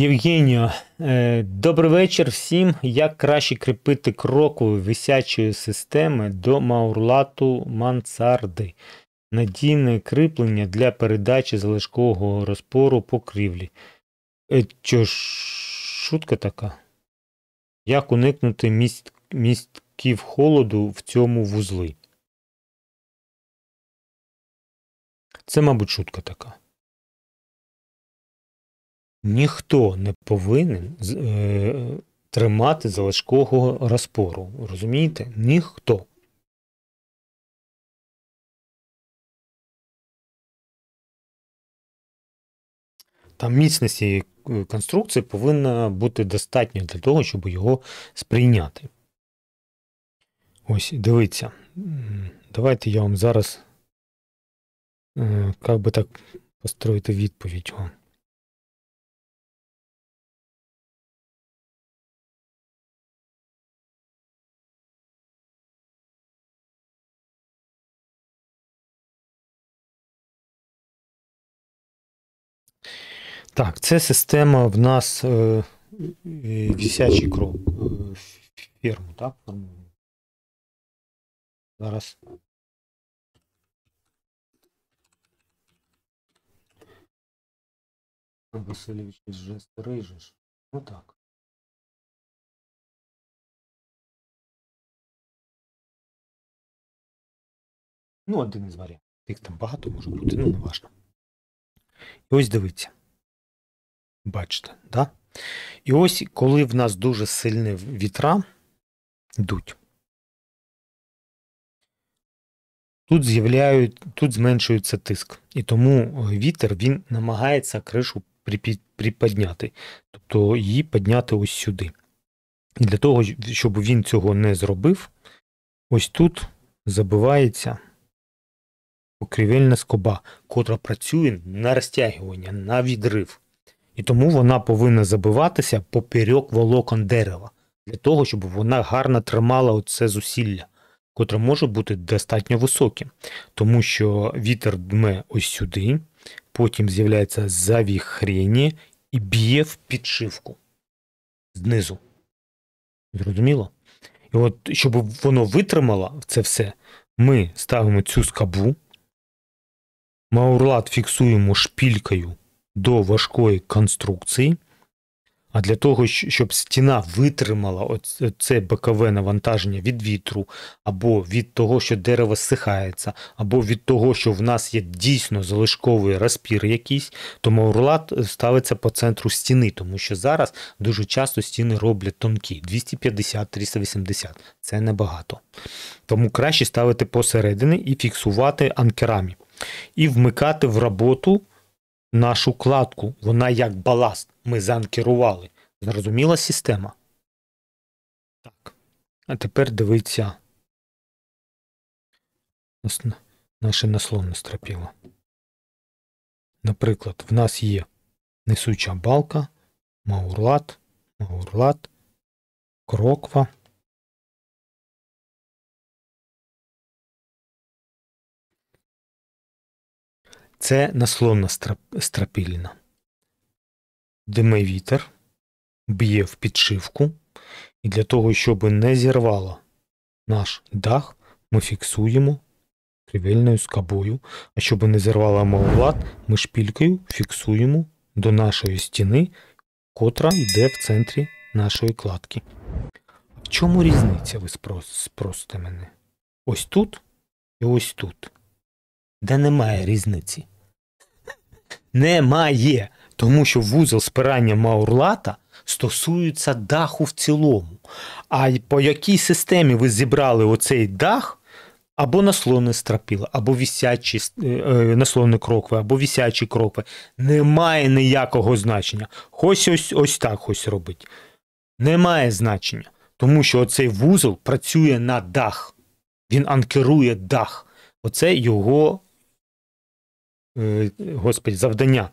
Євгенію, добрий вечір всім. Як краще кріпити крокові висячої системи до мауерлату мансарди? Надійне кріплення для передачі залишкового розпору по крівлі. Чо ж шутка така? Як уникнути містків холоду в цьому вузлі? Це, мабуть, шутка така. Ніхто не повинен тримати залишкового розпору. Розумієте? Ніхто. Там міцності конструкції повинна бути достатньо для того, щоб його сприйняти. Ось, дивіться. Давайте я вам зараз як би так построїти відповідь вам. Так, це система в нас висячий крок ферму, так? Зараз. Васильович вже стрижеш. Ну так. Ну, один із варіантів. Їх там багато може бути, ну не важливо. І ось дивіться. Бачите, да? І ось, коли в нас дуже сильні вітра йдуть, тут зменшується тиск. І тому вітер, він намагається кришу приподняти. Тобто її підняти ось сюди. І для того, щоб він цього не зробив, ось тут забивається покрівельна скоба, котра працює на розтягування, на відрив. І тому вона повинна забиватися поперек волокон дерева, для того, щоб вона гарно тримала оце зусилля, котре може бути достатньо високим. Тому що вітер дме ось сюди, потім з'являється завіхрення і б'є в підшивку знизу. Зрозуміло? І от, щоб воно витримало це все, ми ставимо цю скобу, мауерлат фіксуємо шпількою до важкої конструкції, а для того, щоб стіна витримала оце бокове навантаження від вітру, або від того, що дерево зсихається, або від того, що в нас є дійсно залишковий розпір якийсь, то мауерлат ставиться по центру стіни, тому що зараз дуже часто стіни роблять тонкі, 250-380, це небагато. Тому краще ставити посередині і фіксувати анкерами. І вмикати в роботу нашу кладку, вона як баласт, ми заанкерували. Зрозуміла система? Так. А тепер дивіться. Наше наслонне стропіло. Наприклад, в нас є несуча балка, мауерлат, кроква. Це наслонна стропіліна. Дме вітер, б'є в підшивку. І для того, щоб не зірвало наш дах, ми фіксуємо кривельною скобою. А щоб не зірвало мауерлат, ми шпількою фіксуємо до нашої стіни, котра йде в центрі нашої кладки. В чому різниця, ви спросите мене? Ось тут і ось тут. Де немає різниці. Немає. Тому що вузол спирання мауерлата стосується даху в цілому. А по якій системі ви зібрали оцей дах, або наслонне стропіло, або висячі наслонні крокви, або висячі крокви, немає ніякого значення. Хоч ось так ось робить. Немає значення. Тому що оцей вузол працює на дах. Він анкерує дах. Оце його, господи, завдання.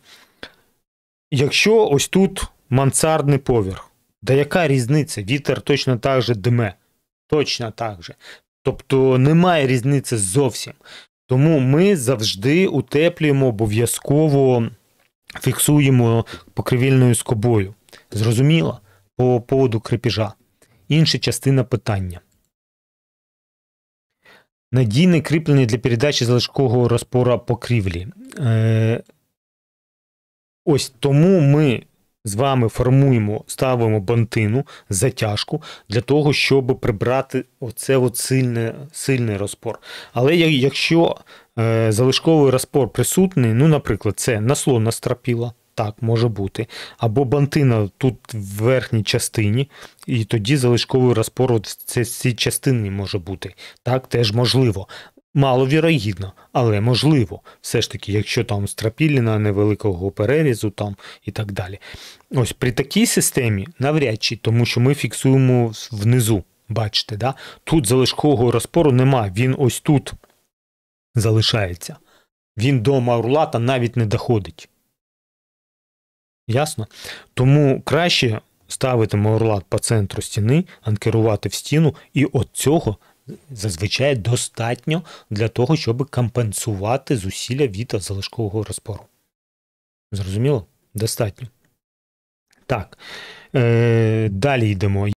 Якщо ось тут мансардний поверх, да яка різниця? Вітер точно так же дме. Точно так же. Тобто немає різниці зовсім. Тому ми завжди утеплюємо, обов'язково фіксуємо покривільною скобою. Зрозуміло? По поводу крепіжа. Інша частина питання. Надійне кріплення для передачі залишкового розпора покрівлі. Ось тому ми з вами формуємо, ставимо бантину, затяжку, для того, щоб прибрати оце от сильний розпор. Але якщо залишковий розпор присутній, ну, наприклад, це наслонна стропіла, так, може бути, або бантина тут в верхній частині, і тоді залишковий розпор в цій частині може бути. Так, теж можливо. Маловірогідно, але можливо. Все ж таки, якщо там стропіліна невеликого перерізу там і так далі. Ось при такій системі навряд чи, тому що ми фіксуємо внизу. Бачите, да? Тут залишкового розпору нема, він ось тут залишається. Він до мауерлата навіть не доходить. Ясно? Тому краще ставити мауерлат по центру стіни, анкерувати в стіну, і от цього зазвичай достатньо для того, щоб компенсувати зусилля від залишкового розпору. Зрозуміло? Достатньо. Так, далі йдемо.